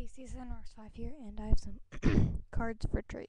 Hey, CsiNyrocks5 here, and I have some cards for trade.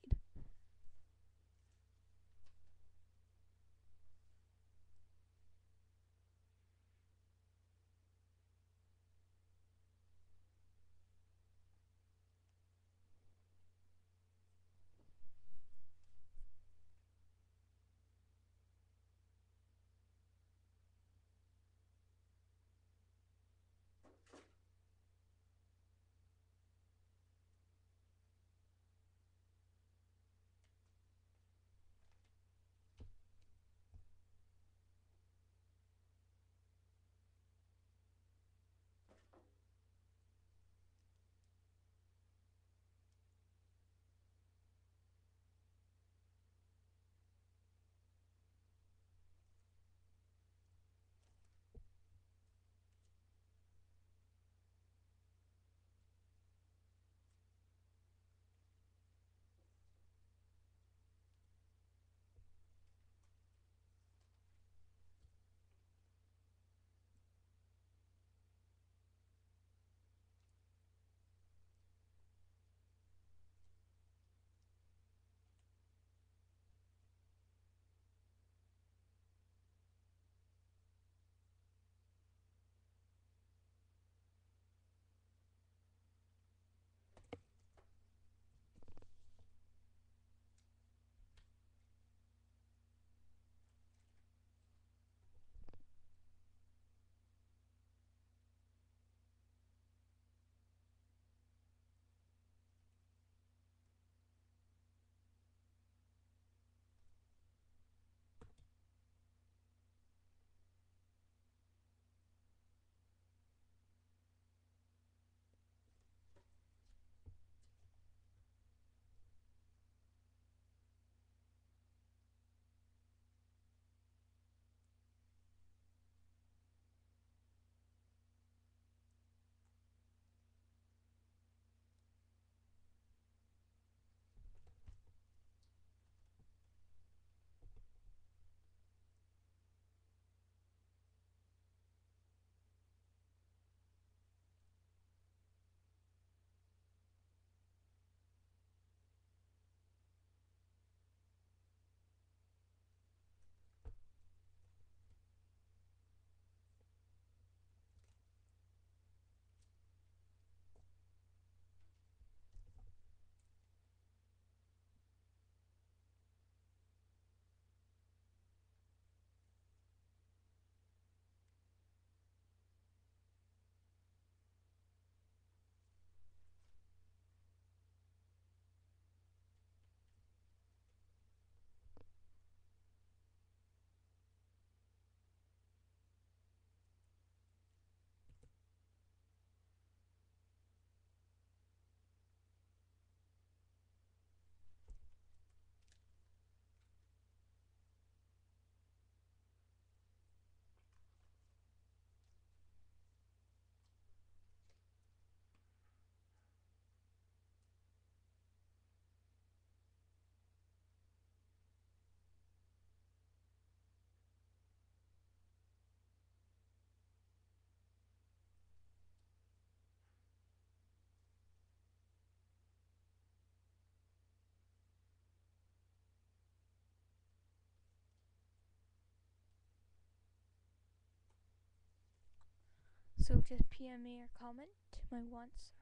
So just PM me or comment my wants,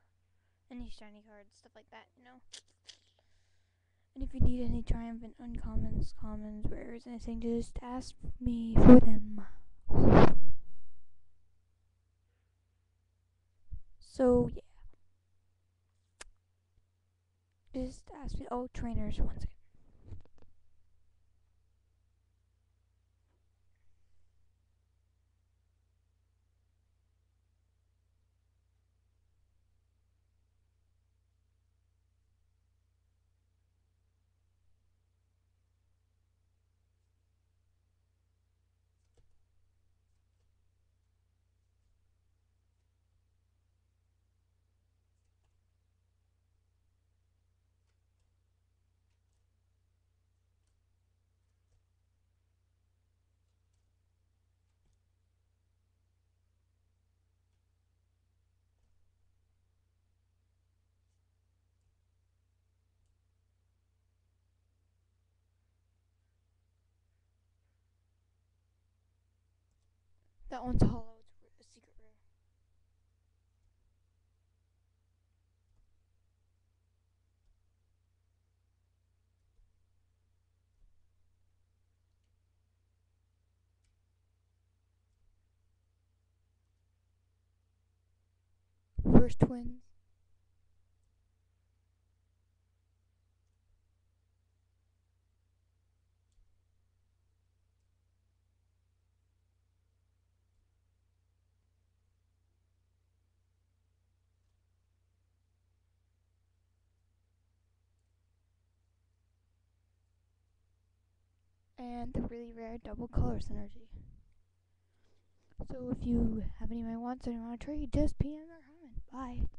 any shiny cards, stuff like that, you know. And if you need any triumphant uncommons, commons, rares, anything, just ask me for them. So yeah, just ask me. Oh, trainers, one second. That one's hollow. It's a secret room. Reverse twins. And the really rare double color synergy. So if you have any of my wants and you want to trade, just PM or comment. Bye.